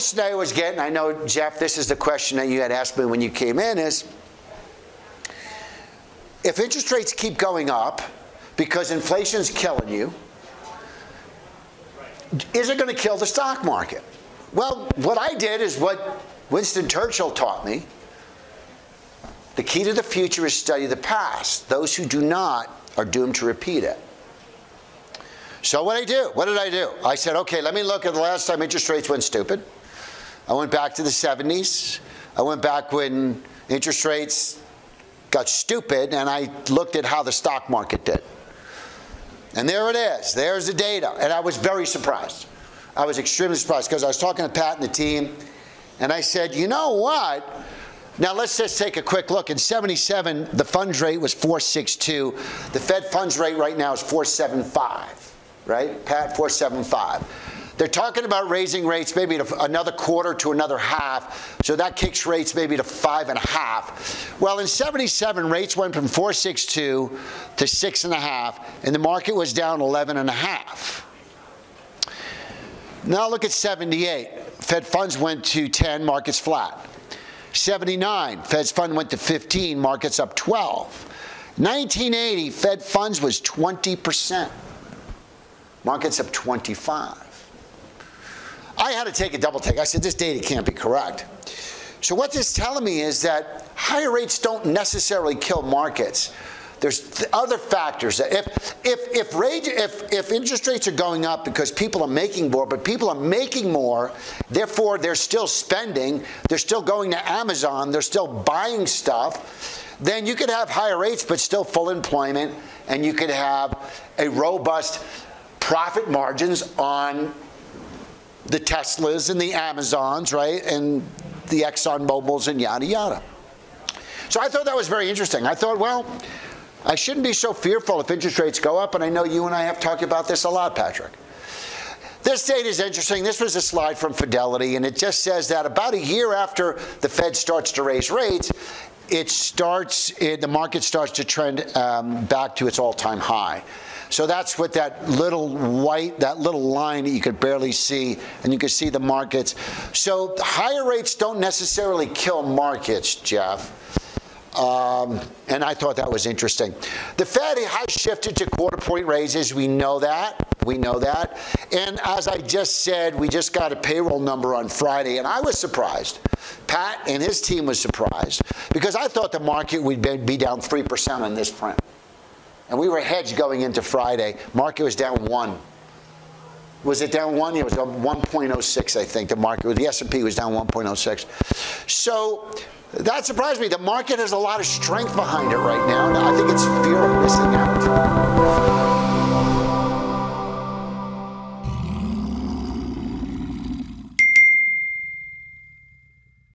question I always get, and I know, Jeff, this is the question that you had asked me when you came in, is if interest rates keep going up because inflation's killing you, is it going to kill the stock market? Well, what I did is what Winston Churchill taught me. The key to the future is study the past. Those who do not are doomed to repeat it. So what did I do? What did I do? I said, okay, let me look at the last time interest rates went stupid. I went back to the 70s. I went back when interest rates got stupid, and I looked at how the stock market did. And there it is. There's the data. And I was very surprised. I was extremely surprised because I was talking to Pat and the team, and I said, you know what? Now let's just take a quick look. In 77, the funds rate was 4.62. The Fed funds rate right now is 4.75, right? Pat, 4.75. They're talking about raising rates maybe to another quarter to another half, so that kicks rates maybe to 5.5. Well, in 77, rates went from 4.62 to 6.5, and the market was down 11.5. Now look at 78. Fed funds went to 10, markets flat. 79, Fed fund went to 15, markets up 12. 1980, Fed funds was 20%, markets up 25. I had to take a double take. I said, this data can't be correct. So what this is telling me is that higher rates don't necessarily kill markets. There's other factors. If interest rates are going up because people are making more, but people are making more, therefore they're still spending, they're still going to Amazon, they're still buying stuff, then you could have higher rates but still full employment, and you could have a robust profit margins on the Teslas and the Amazons, right, and the Exxon Mobils and yada, yada. So I thought that was very interesting. I thought, well, I shouldn't be so fearful if interest rates go up, and I know you and I have talked about this a lot, Patrick. This data is interesting. This was a slide from Fidelity, and it just says that about a year after the Fed starts to raise rates, the market starts to trend back to its all-time high. So that's what that little line that you could barely see, and you can see the markets. So higher rates don't necessarily kill markets, Jeff. And I thought that was interesting. The Fed has shifted to quarter point raises. We know that. We know that. And as I just said, we just got a payroll number on Friday, and I was surprised. Pat and his team was surprised because I thought the market would be down 3% on this print. And we were hedged going into Friday. Market was down 1. Was it down 1? It was down 1.06, I think. The S&P was down 1.06. So that surprised me. The market has a lot of strength behind it right now, and I think it's fear of missing out.